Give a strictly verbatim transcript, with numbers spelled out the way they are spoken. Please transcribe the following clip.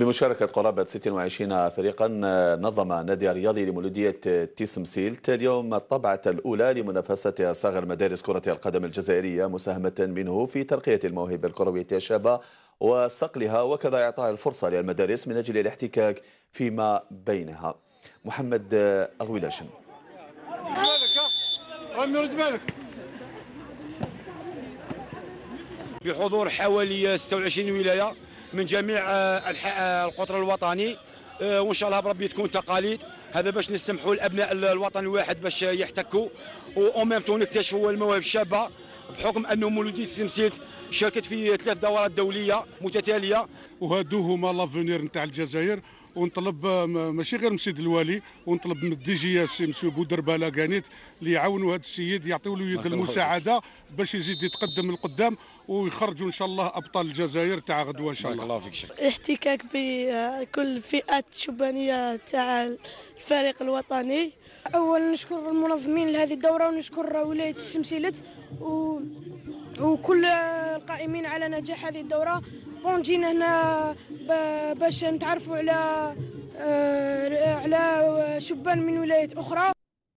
بمشاركة قرابة ستة وعشرين فريقا نظم النادي الرياضي لمولودية تيسمسيلت اليوم الطبعة الأولى لمنافسة صغر مدارس كرة القدم الجزائرية، مساهمة منه في ترقية الموهبة الكروية الشابة وصقلها، وكذا إعطاء الفرصة للمدارس من أجل الاحتكاك فيما بينها. محمد أغولاشن. بحضور حوالي ستة وعشرين ولاية من جميع القطر الوطني، وان شاء الله بربي تكون تقاليد، هذا باش نسمحوا لابناء الوطن الواحد باش يحتكوا وميمتون نكتشفوا المواهب الشابه، بحكم انه مولودية تيسمسيلت شاركت في ثلاث دورات دوليه متتاليه، وهادو هما لافونير نتاع الجزائر. ونطلب ماشي غير من السيد الوالي، ونطلب من الدي جي اس مسيو بودربالا كانيت اللي يعاونوا هذا السيد، يعطيوا له يد المساعده باش يزيد يتقدم لقدام ويخرجوا ان شاء الله ابطال الجزائر تاع غدوه ان شاء الله. الله فيك شكرا. الاحتكاك بكل فئات الشبانيه تاع الفريق الوطني. اولا نشكر المنظمين لهذه الدوره، ونشكر ولايه تيسمسيلت و... وكل القائمين على نجاح هذه الدوره. بون جينا هنا باش نتعرفوا على على شبان من ولايات اخرى.